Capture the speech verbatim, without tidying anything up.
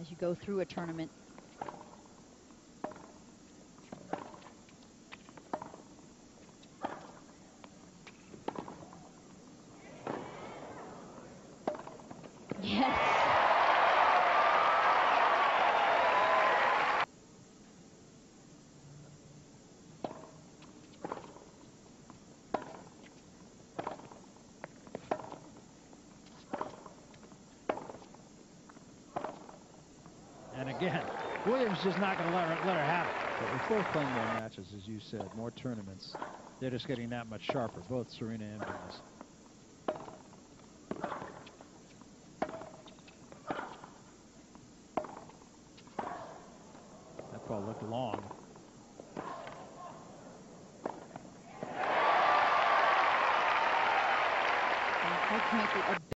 as you go through a tournament. And again, Williams is just not going to let her, let her have it. But we're both playing more matches, as you said, more tournaments. They're just getting that much sharper, both Serena and Venus. That ball looked long. And I can't